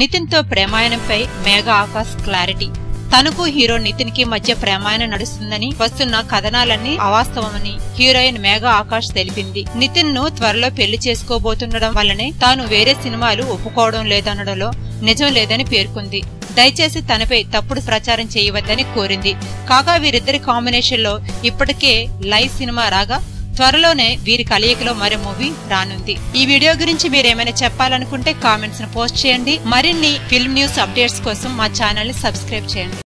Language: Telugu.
నితిన్ తో ప్రేమాయణంపై మేఘా ఆకాష్ క్లారిటీ. తనకు హీరో నితిన్ కి మధ్య ప్రేమాయణం నడుస్తుందని, వస్తున్న కథనాలన్నీ అవాస్తవమని హీరోయిన్ మేఘా ఆకాష్ తెలిపింది. నితిన్ ను త్వరలో పెళ్లి చేసుకోబోతుండడం వల్లనే తాను వేరే సినిమాలు ఒప్పుకోవడం లేదనడంలో నిజం లేదని పేర్కొంది. దయచేసి తనపై తప్పుడు ప్రచారం చేయవద్దని కోరింది. కాగా వీరిద్దరి కాంబినేషన్ లో ఇప్పటికే లైవ్ సినిమా రాగా త్వరలోనే వీరి కలయికలో మరో మూవీ రానుంది. ఈ వీడియో గురించి మీరేమైనా చెప్పాలనుకుంటే కామెంట్స్ ను పోస్ట్ చేయండి. మరిన్ని ఫిల్మ్ న్యూస్ అప్డేట్స్ కోసం మా ఛానల్ ని సబ్స్క్రైబ్ చేయండి.